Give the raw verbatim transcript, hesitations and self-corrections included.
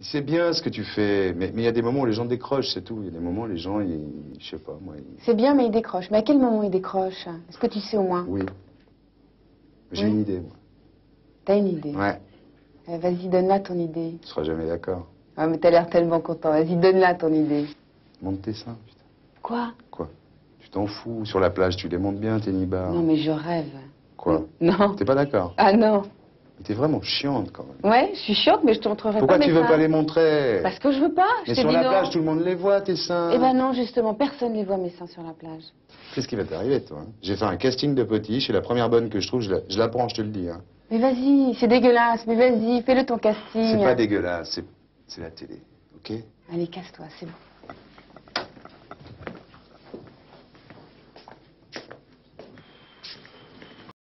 C'est bien ce que tu fais, mais il y a des moments où les gens décrochent, c'est tout. Il y a des moments où les gens, ils, je sais pas, moi... Ils... C'est bien, mais ils décrochent. Mais à quel moment ils décrochent? Est-ce que tu sais au moins? Oui. J'ai oui. une idée, moi. T'as une idée? Ouais. Euh, Vas-y, donne-la ton idée. Tu seras jamais d'accord. Ah, mais t'as l'air tellement content. Vas-y, donne-la ton idée. Monte tes seins, putain. Quoi? Quoi? Tu t'en fous. Sur la plage, tu les montes bien, tes nibards. Non, mais je rêve. Quoi? Non. T'es pas d'accord? Ah non. T'es vraiment chiante quand même. Ouais, je suis chiante, mais je te montrerai pas. Pourquoi tu veux pas les montrer? Parce que je veux pas. Mais sur la plage, tout le monde les voit, tes seins. Eh ben non, justement, personne les voit, mes seins, sur la plage. Qu'est-ce qui va t'arriver, toi? J'ai fait un casting de petits, c'est la première bonne que je trouve, je la, je la prends, je te le dis. Hein. Mais vas-y, c'est dégueulasse, mais vas-y, fais-le ton casting. C'est pas dégueulasse, c'est la télé, ok? Allez, casse-toi, c'est bon.